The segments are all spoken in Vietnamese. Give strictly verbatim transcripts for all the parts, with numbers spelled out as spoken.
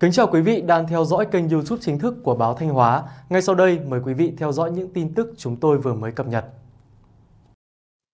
Kính chào quý vị đang theo dõi kênh YouTube chính thức của Báo Thanh Hóa. Ngay sau đây mời quý vị theo dõi những tin tức chúng tôi vừa mới cập nhật.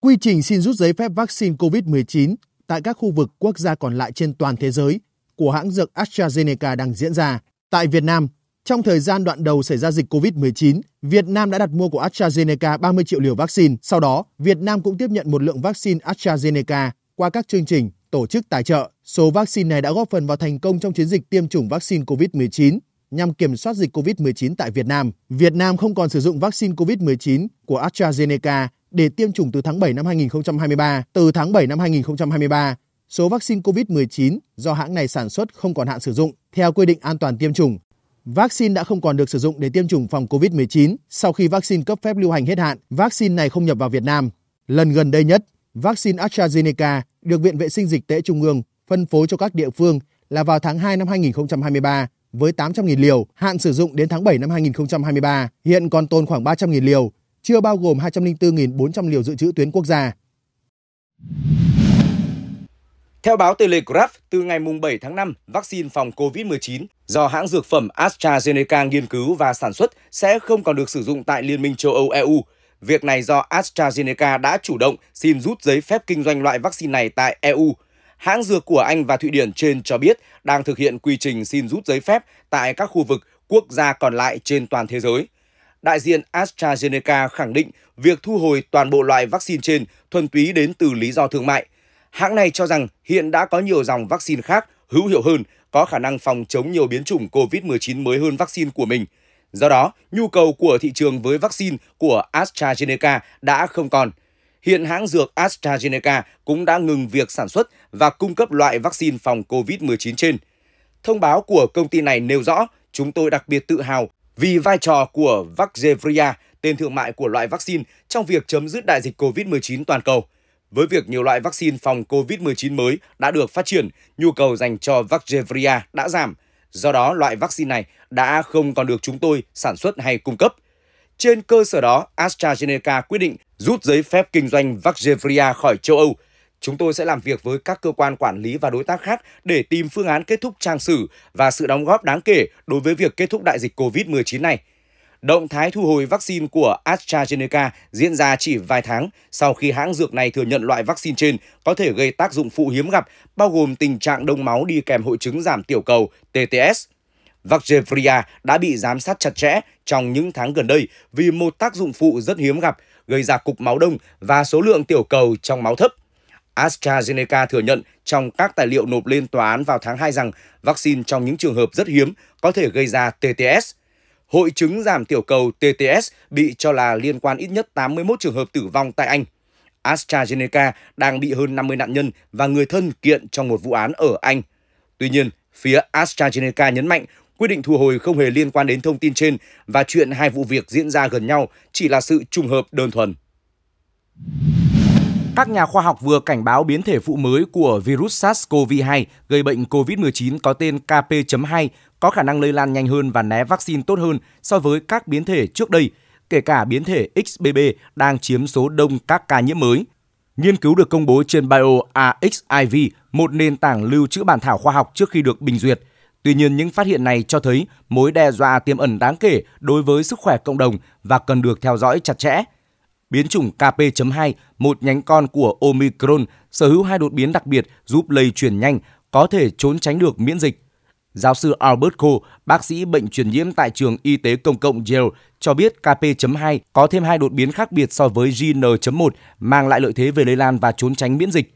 Quy trình xin rút giấy phép vaccine covid mười chín tại các khu vực quốc gia còn lại trên toàn thế giới của hãng dược AstraZeneca đang diễn ra. Tại Việt Nam, trong thời gian đoạn đầu xảy ra dịch covid mười chín, Việt Nam đã đặt mua của AstraZeneca ba mươi triệu liều vaccine. Sau đó, Việt Nam cũng tiếp nhận một lượng vaccine AstraZeneca qua các chương trình, tổ chức tài trợ. Số vaccine này đã góp phần vào thành công trong chiến dịch tiêm chủng vaccine covid mười chín nhằm kiểm soát dịch covid mười chín tại Việt Nam. Việt Nam không còn sử dụng vaccine covid mười chín của AstraZeneca để tiêm chủng từ tháng bảy năm hai nghìn không trăm hai mươi ba. Từ tháng bảy năm hai nghìn không trăm hai mươi ba, số vaccine covid mười chín do hãng này sản xuất không còn hạn sử dụng. Theo quy định an toàn tiêm chủng, vaccine đã không còn được sử dụng để tiêm chủng phòng covid mười chín. Sau khi vaccine cấp phép lưu hành hết hạn, vaccine này không nhập vào Việt Nam. Lần gần đây nhất, vaccine AstraZeneca được Viện Vệ sinh Dịch tễ Trung ương phân phối cho các địa phương là vào tháng hai năm hai nghìn không trăm hai mươi ba với tám trăm nghìn liều, hạn sử dụng đến tháng bảy năm hai nghìn không trăm hai mươi ba. Hiện còn tồn khoảng ba trăm nghìn liều, chưa bao gồm hai trăm lẻ bốn nghìn bốn trăm liều dự trữ tuyến quốc gia. Theo báo Telegraph, từ ngày bảy tháng năm, vaccine phòng covid mười chín do hãng dược phẩm AstraZeneca nghiên cứu và sản xuất sẽ không còn được sử dụng tại Liên minh châu Âu E U. Việc này do AstraZeneca đã chủ động xin rút giấy phép kinh doanh loại vaccine này tại E U. Hãng dược của Anh và Thụy Điển trên cho biết đang thực hiện quy trình xin rút giấy phép tại các khu vực quốc gia còn lại trên toàn thế giới. Đại diện AstraZeneca khẳng định việc thu hồi toàn bộ loại vaccine trên thuần túy đến từ lý do thương mại. Hãng này cho rằng hiện đã có nhiều dòng vaccine khác hữu hiệu hơn, có khả năng phòng chống nhiều biến chủng covid mười chín mới hơn vaccine của mình. Do đó, nhu cầu của thị trường với vaccine của AstraZeneca đã không còn. Hiện hãng dược AstraZeneca cũng đã ngừng việc sản xuất và cung cấp loại vaccine phòng covid mười chín trên. Thông báo của công ty này nêu rõ, chúng tôi đặc biệt tự hào vì vai trò của Vaxzevria, tên thương mại của loại vaccine, trong việc chấm dứt đại dịch covid mười chín toàn cầu. Với việc nhiều loại vaccine phòng covid mười chín mới đã được phát triển, nhu cầu dành cho Vaxzevria đã giảm. Do đó, loại vaccine này đã không còn được chúng tôi sản xuất hay cung cấp. Trên cơ sở đó, AstraZeneca quyết định rút giấy phép kinh doanh Vaxzevria khỏi châu Âu. Chúng tôi sẽ làm việc với các cơ quan quản lý và đối tác khác để tìm phương án kết thúc trang sử và sự đóng góp đáng kể đối với việc kết thúc đại dịch covid mười chín này. Động thái thu hồi vaccine của AstraZeneca diễn ra chỉ vài tháng sau khi hãng dược này thừa nhận loại vaccine trên có thể gây tác dụng phụ hiếm gặp, bao gồm tình trạng đông máu đi kèm hội chứng giảm tiểu cầu T T S. Vaxzevria đã bị giám sát chặt chẽ trong những tháng gần đây vì một tác dụng phụ rất hiếm gặp, gây ra cục máu đông và số lượng tiểu cầu trong máu thấp. AstraZeneca thừa nhận trong các tài liệu nộp lên tòa án vào tháng hai rằng vaccine trong những trường hợp rất hiếm có thể gây ra T T S. Hội chứng giảm tiểu cầu T T S bị cho là liên quan ít nhất tám mươi mốt trường hợp tử vong tại Anh. AstraZeneca đang bị hơn năm mươi nạn nhân và người thân kiện trong một vụ án ở Anh. Tuy nhiên, phía AstraZeneca nhấn mạnh quyết định thu hồi không hề liên quan đến thông tin trên và chuyện hai vụ việc diễn ra gần nhau chỉ là sự trùng hợp đơn thuần. Các nhà khoa học vừa cảnh báo biến thể phụ mới của virus SARS-xê o vê hai gây bệnh covid mười chín có tên K P chấm hai có khả năng lây lan nhanh hơn và né vaccine tốt hơn so với các biến thể trước đây, kể cả biến thể X B B đang chiếm số đông các ca nhiễm mới. Nghiên cứu được công bố trên bioRxiv, một nền tảng lưu trữ bản thảo khoa học trước khi được bình duyệt. Tuy nhiên, những phát hiện này cho thấy mối đe dọa tiềm ẩn đáng kể đối với sức khỏe cộng đồng và cần được theo dõi chặt chẽ. Biến chủng K P chấm hai, một nhánh con của Omicron, sở hữu hai đột biến đặc biệt giúp lây truyền nhanh, có thể trốn tránh được miễn dịch. Giáo sư Albert Ko, bác sĩ bệnh truyền nhiễm tại trường y tế công cộng Yale, cho biết K P chấm hai có thêm hai đột biến khác biệt so với J N chấm một, mang lại lợi thế về lây lan và trốn tránh miễn dịch.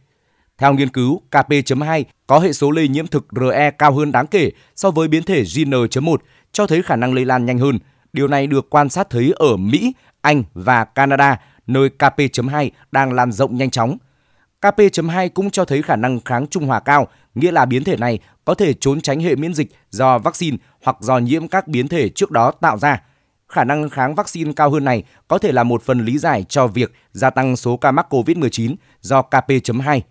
Theo nghiên cứu, K P chấm hai có hệ số lây nhiễm thực R E cao hơn đáng kể so với biến thể J N chấm một, cho thấy khả năng lây lan nhanh hơn. Điều này được quan sát thấy ở Mỹ, Anh và Canada, nơi K P chấm hai đang lan rộng nhanh chóng. K P chấm hai cũng cho thấy khả năng kháng trung hòa cao, nghĩa là biến thể này có thể trốn tránh hệ miễn dịch do vaccine hoặc do nhiễm các biến thể trước đó tạo ra. Khả năng kháng vaccine cao hơn này có thể là một phần lý giải cho việc gia tăng số ca mắc covid mười chín do K P chấm hai.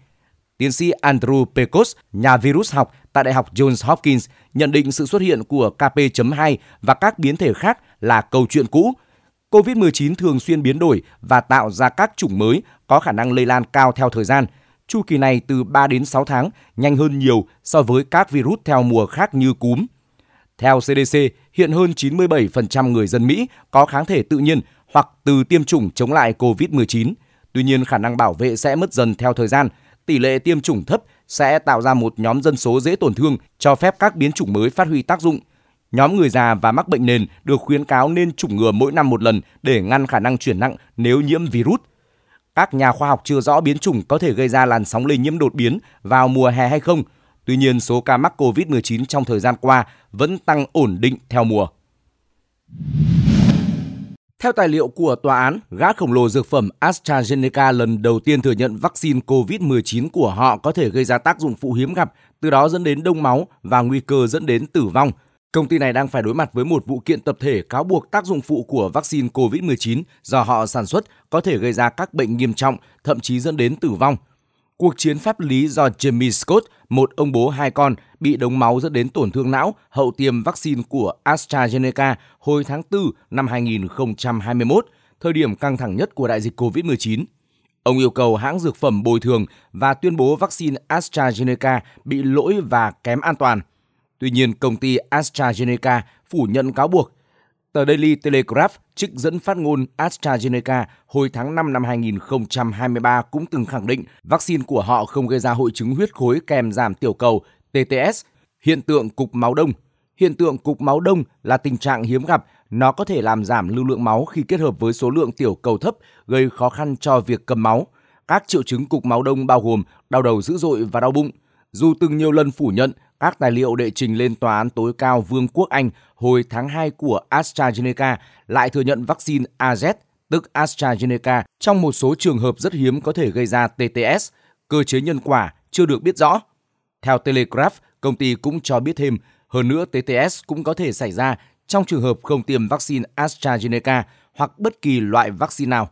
Tiến sĩ Andrew Peacock, nhà virus học tại Đại học Johns Hopkins, nhận định sự xuất hiện của K P chấm hai và các biến thể khác là câu chuyện cũ. covid mười chín thường xuyên biến đổi và tạo ra các chủng mới có khả năng lây lan cao theo thời gian. Chu kỳ này từ ba đến sáu tháng, nhanh hơn nhiều so với các virus theo mùa khác như cúm. Theo xê đê xê, hiện hơn chín mươi bảy phần trăm người dân Mỹ có kháng thể tự nhiên hoặc từ tiêm chủng chống lại cô vít mười chín. Tuy nhiên, khả năng bảo vệ sẽ mất dần theo thời gian. Tỷ lệ tiêm chủng thấp sẽ tạo ra một nhóm dân số dễ tổn thương, cho phép các biến chủng mới phát huy tác dụng. Nhóm người già và mắc bệnh nền được khuyến cáo nên chủng ngừa mỗi năm một lần để ngăn khả năng chuyển nặng nếu nhiễm virus. Các nhà khoa học chưa rõ biến chủng có thể gây ra làn sóng lây nhiễm đột biến vào mùa hè hay không. Tuy nhiên, số ca mắc cô vít mười chín trong thời gian qua vẫn tăng ổn định theo mùa. Theo tài liệu của tòa án, gã khổng lồ dược phẩm AstraZeneca lần đầu tiên thừa nhận vaccine cô vít mười chín của họ có thể gây ra tác dụng phụ hiếm gặp, từ đó dẫn đến đông máu và nguy cơ dẫn đến tử vong. Công ty này đang phải đối mặt với một vụ kiện tập thể cáo buộc tác dụng phụ của vaccine cô vít mười chín do họ sản xuất có thể gây ra các bệnh nghiêm trọng, thậm chí dẫn đến tử vong. Cuộc chiến pháp lý do Jamie Scott, một ông bố hai con, bị đống máu dẫn đến tổn thương não hậu tiêm vaccine của AstraZeneca hồi tháng tư năm hai nghìn không trăm hai mươi mốt, thời điểm căng thẳng nhất của đại dịch cô vít mười chín. Ông yêu cầu hãng dược phẩm bồi thường và tuyên bố vaccine AstraZeneca bị lỗi và kém an toàn. Tuy nhiên, công ty AstraZeneca phủ nhận cáo buộc. Tờ Daily Telegraph, trích dẫn phát ngôn AstraZeneca hồi tháng năm năm hai nghìn không trăm hai mươi ba, cũng từng khẳng định vaccine của họ không gây ra hội chứng huyết khối kèm giảm tiểu cầu tê tê ét, hiện tượng cục máu đông. Hiện tượng cục máu đông là tình trạng hiếm gặp, nó có thể làm giảm lưu lượng máu khi kết hợp với số lượng tiểu cầu thấp, gây khó khăn cho việc cầm máu. Các triệu chứng cục máu đông bao gồm đau đầu dữ dội và đau bụng. Dù từng nhiều lần phủ nhận, các tài liệu đệ trình lên Tòa án tối cao Vương quốc Anh hồi tháng hai của AstraZeneca lại thừa nhận vaccine a dét, tức AstraZeneca, trong một số trường hợp rất hiếm có thể gây ra tê tê ét, cơ chế nhân quả chưa được biết rõ. Theo Telegraph, công ty cũng cho biết thêm, hơn nữa tê tê ét cũng có thể xảy ra trong trường hợp không tiêm vaccine AstraZeneca hoặc bất kỳ loại vaccine nào.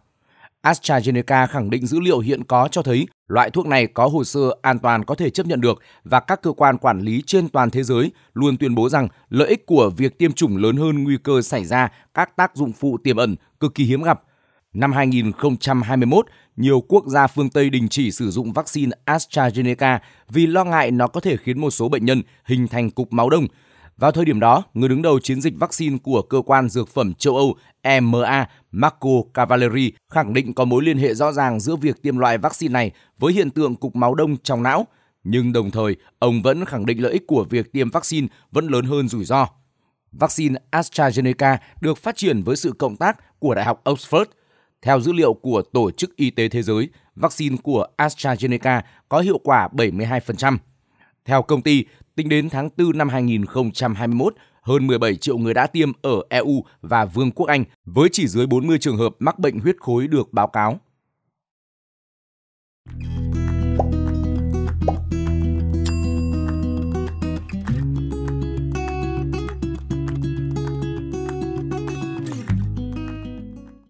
AstraZeneca khẳng định dữ liệu hiện có cho thấy loại thuốc này có hồ sơ an toàn có thể chấp nhận được và các cơ quan quản lý trên toàn thế giới luôn tuyên bố rằng lợi ích của việc tiêm chủng lớn hơn nguy cơ xảy ra các tác dụng phụ tiềm ẩn cực kỳ hiếm gặp. Năm hai nghìn không trăm hai mươi mốt, nhiều quốc gia phương Tây đình chỉ sử dụng vaccine AstraZeneca vì lo ngại nó có thể khiến một số bệnh nhân hình thành cục máu đông. Vào thời điểm đó, người đứng đầu chiến dịch vaccine của Cơ quan Dược phẩm châu Âu E M A Marco Cavalleri khẳng định có mối liên hệ rõ ràng giữa việc tiêm loại vaccine này với hiện tượng cục máu đông trong não. Nhưng đồng thời, ông vẫn khẳng định lợi ích của việc tiêm vaccine vẫn lớn hơn rủi ro. Vaccine AstraZeneca được phát triển với sự cộng tác của Đại học Oxford. Theo dữ liệu của Tổ chức Y tế Thế giới, vaccine của AstraZeneca có hiệu quả bảy mươi hai phần trăm. Theo công ty, tính đến tháng tư năm hai nghìn không trăm hai mươi mốt, hơn mười bảy triệu người đã tiêm ở e u và Vương quốc Anh với chỉ dưới bốn mươi trường hợp mắc bệnh huyết khối được báo cáo.